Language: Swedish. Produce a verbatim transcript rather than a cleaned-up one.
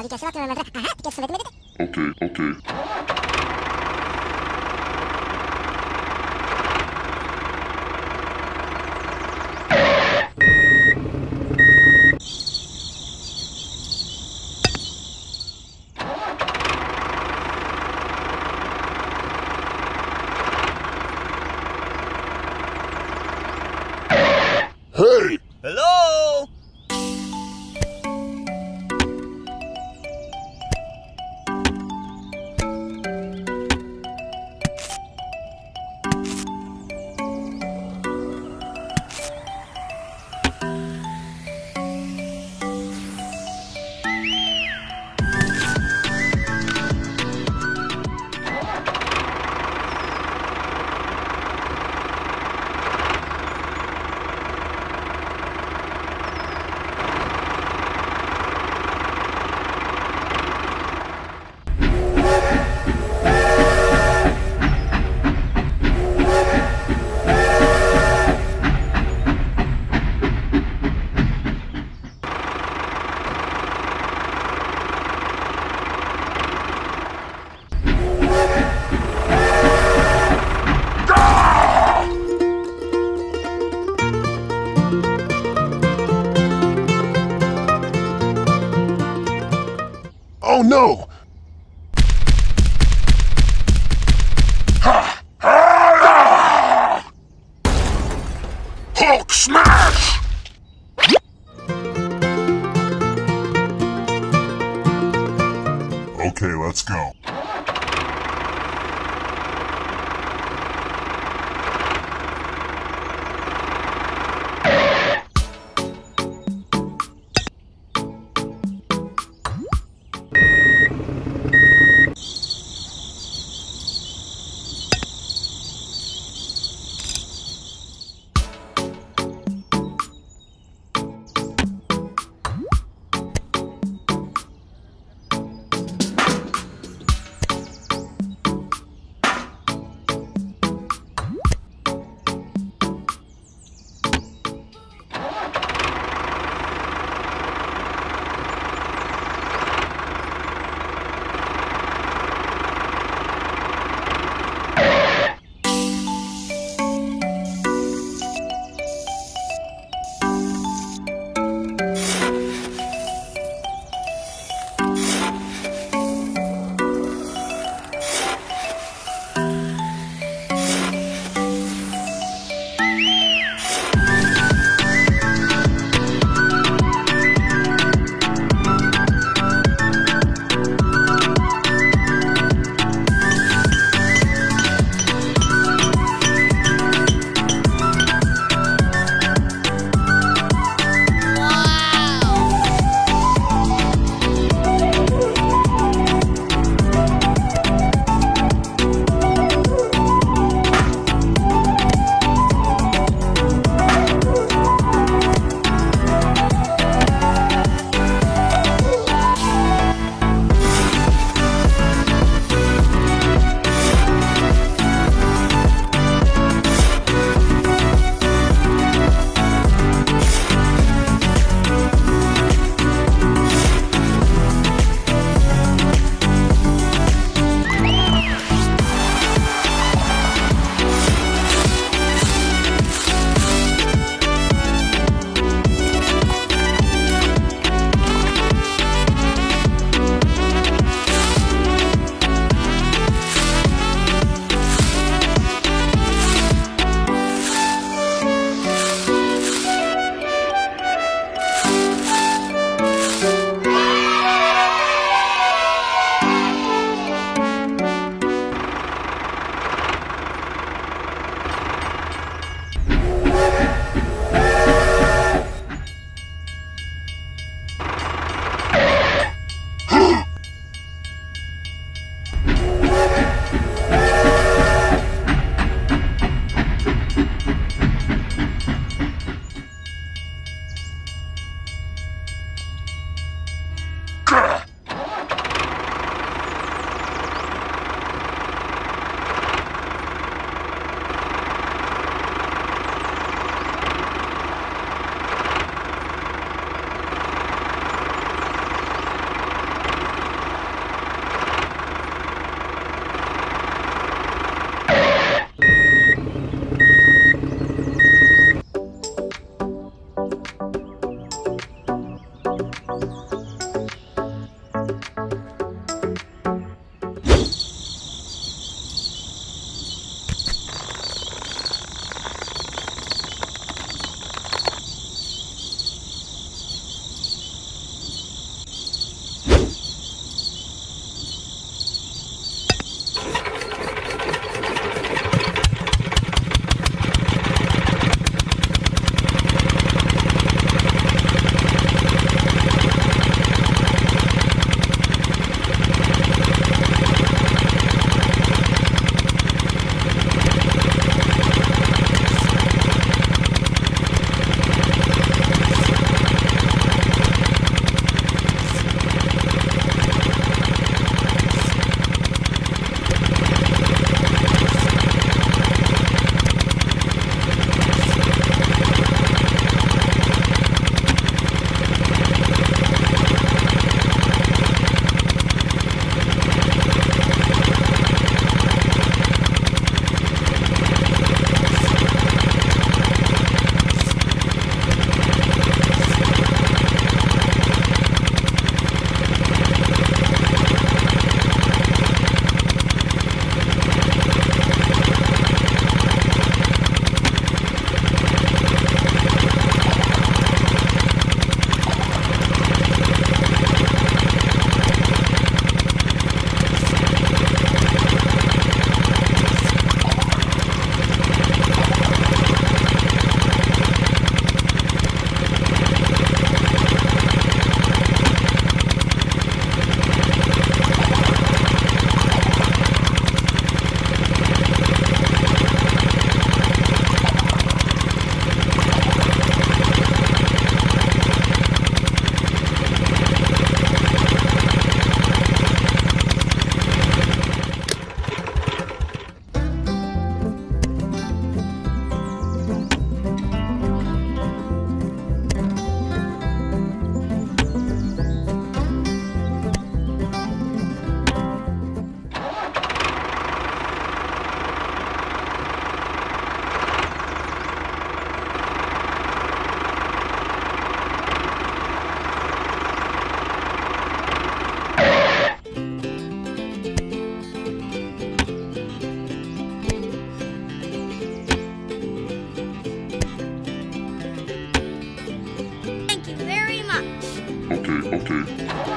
Abi kes bakayım hemen. Aha, kes bakayım. Okay, okay. Hey! Hello! Oh no! Ha! Ha! Hulk smash! Okay, let's go. okay, okay.